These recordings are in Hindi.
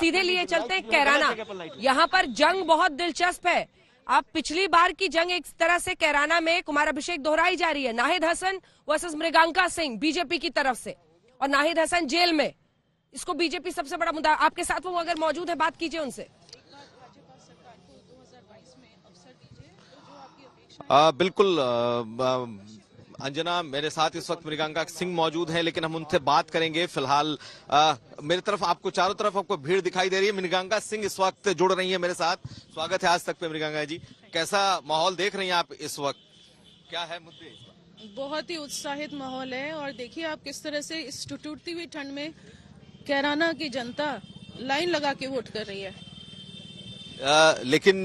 सीधे लिए चलते हैं कैराना। यहाँ पर जंग बहुत दिलचस्प है। अब पिछली बार की जंग एक तरह से कैराना में कुमाराभिषेक दोहराई जा रही है। नाहिद हसन वर्सेस मृगांका सिंह बीजेपी की तरफ से, और नाहिद हसन जेल में, इसको बीजेपी सबसे बड़ा मुद्दा। आपके साथ वो अगर मौजूद है, बात कीजिए उनसे। बिल्कुल अंजना, मेरे साथ इस वक्त मृगांका सिंह मौजूद हैं, लेकिन हम उनसे बात करेंगे। फिलहाल मेरे तरफ आपको, चारों तरफ आपको भीड़ दिखाई दे रही है। मृगांका सिंह इस वक्त जुड़ रही है मेरे साथ। स्वागत है आज तक पे मृगांका जी। कैसा माहौल देख रही हैं आप इस वक्त, क्या है मुद्दे? बहुत ही उत्साहित माहौल है, और देखिए आप किस तरह से इस टुटुटती हुई ठंड में कैराना की जनता लाइन लगा के वोट कर रही है। लेकिन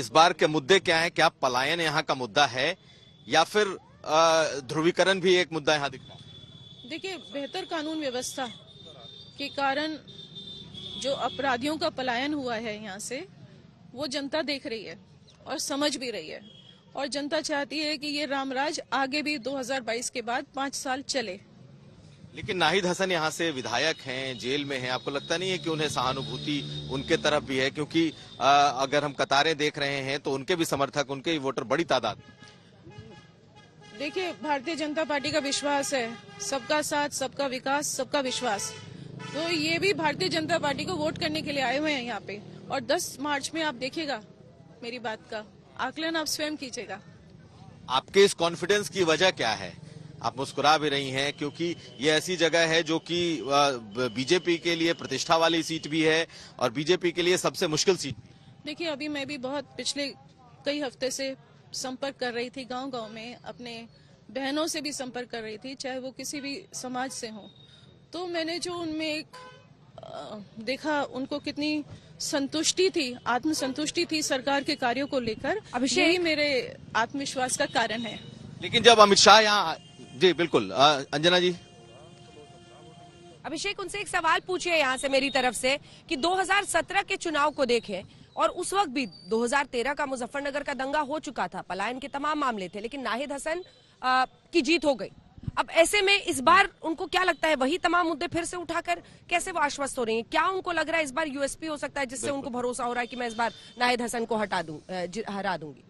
इस बार के मुद्दे क्या है? क्या पलायन यहाँ का मुद्दा है, या फिर ध्रुवीकरण भी एक मुद्दा यहाँ दिख रहा है? देखिए, बेहतर कानून व्यवस्था के कारण जो अपराधियों का पलायन हुआ है यहाँ से, वो जनता देख रही है और समझ भी रही है, और जनता चाहती है कि ये रामराज आगे भी 2022 के बाद 5 साल चले। लेकिन नाहिद हसन यहाँ से विधायक हैं, जेल में हैं, आपको लगता नहीं है कि उन्हें सहानुभूति उनके तरफ भी है? क्योंकि अगर हम कतारें देख रहे हैं तो उनके भी समर्थक, उनके ही वोटर बड़ी तादाद। देखिए, भारतीय जनता पार्टी का विश्वास है, सबका साथ, सबका विकास, सबका विश्वास, तो ये भी भारतीय जनता पार्टी को वोट करने के लिए आए हुए हैं यहाँ पे। और 10 मार्च में आप देखिएगा, मेरी बात का आकलन आप स्वयं कीजिएगा। आपके इस कॉन्फिडेंस की वजह क्या है? आप मुस्कुरा भी रही हैं, क्योंकि ये ऐसी जगह है जो कि बीजेपी के लिए प्रतिष्ठा वाली सीट भी है और बीजेपी के लिए सबसे मुश्किल सीट। देखिए, अभी मैं भी बहुत पिछले कई हफ्ते से संपर्क कर रही थी, गांव-गांव में अपने बहनों से भी संपर्क कर रही थी, चाहे वो किसी भी समाज से हो, तो मैंने जो उनमें देखा, उनको कितनी संतुष्टि थी, आत्मसंतुष्टि थी सरकार के कार्यों को लेकर, यही मेरे आत्मविश्वास का कारण है। लेकिन जब अमित शाह यहाँ, जी बिल्कुल अंजना जी। अभिषेक, उनसे एक सवाल पूछिए यहाँ से मेरी तरफ से कि 2017 के चुनाव को देखें, और उस वक्त भी 2013 का मुजफ्फरनगर का दंगा हो चुका था, पलायन के तमाम मामले थे, लेकिन नाहिद हसन की जीत हो गई। अब ऐसे में इस बार उनको क्या लगता है, वही तमाम मुद्दे फिर से उठाकर कैसे वो आश्वस्त हो रही हैं? क्या उनको लग रहा है इस बार यूएसपी हो सकता है, जिससे उनको भरोसा हो रहा है कि मैं इस बार नाहिद हसन को हरा दूंगी?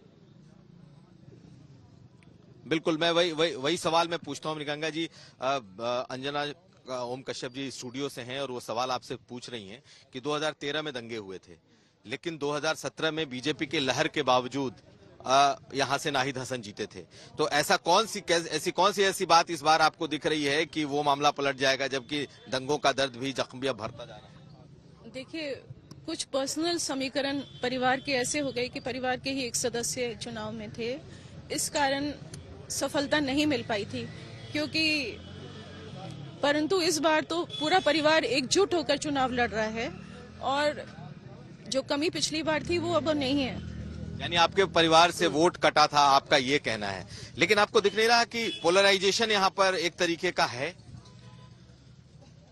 बिल्कुल, मैं वही सवाल मैं पूछता हूँ मृगांका जी। अंजना ओम कश्यप जी स्टूडियो से हैं और वो सवाल आपसे पूछ रही हैं कि 2013 में दंगे हुए थे, लेकिन 2017 में बीजेपी के लहर के बावजूद यहाँ से नाहिद हसन जीते थे, तो ऐसा कौन सी ऐसी बात इस बार आपको दिख रही है कि वो मामला पलट जाएगा, जबकि दंगों का दर्द भी, जख्मिया भरता जा रहा है? देखिए, कुछ पर्सनल समीकरण परिवार के ऐसे हो गए कि परिवार के ही एक सदस्य चुनाव में थे, इस कारण सफलता नहीं मिल पाई थी, क्योंकि परंतु इस बार तो पूरा परिवार एकजुट होकर चुनाव लड़ रहा है, और जो कमी पिछली बार थी वो अब नहीं है। यानी आपके परिवार से वोट कटा था, आपका ये कहना है, लेकिन आपको दिख नहीं रहा कि पोलराइजेशन यहाँ पर एक तरीके का है?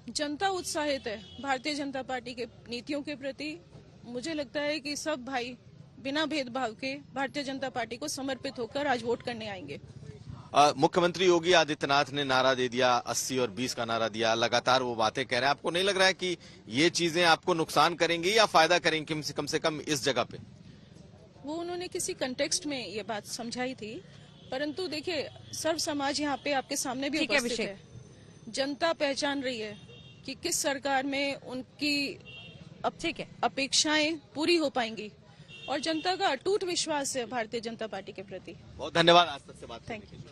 जनता उत्साहित है भारतीय जनता पार्टी के नीतियों के प्रति। मुझे लगता है कि सब भाई बिना भेदभाव के भारतीय जनता पार्टी को समर्पित होकर आज वोट करने आएंगे। मुख्यमंत्री योगी आदित्यनाथ ने नारा दे दिया, 80 और 20 का नारा दिया, लगातार वो बातें कह रहे हैं। आपको नहीं लग रहा है कि ये चीजें आपको नुकसान करेंगी या फायदा करेंगी, कम से कम इस जगह पे? वो उन्होंने किसी कंटेक्स्ट में ये बात समझाई थी, परंतु देखिए, सर्व समाज यहाँ पे आपके सामने भी उपस्थित है, जनता पहचान रही है कि किस सरकार में उनकी अपेक्षाएं पूरी हो पाएंगी, और जनता का अटूट विश्वास है भारतीय जनता पार्टी के प्रति। बहुत धन्यवाद आज तक से बात करने के लिए।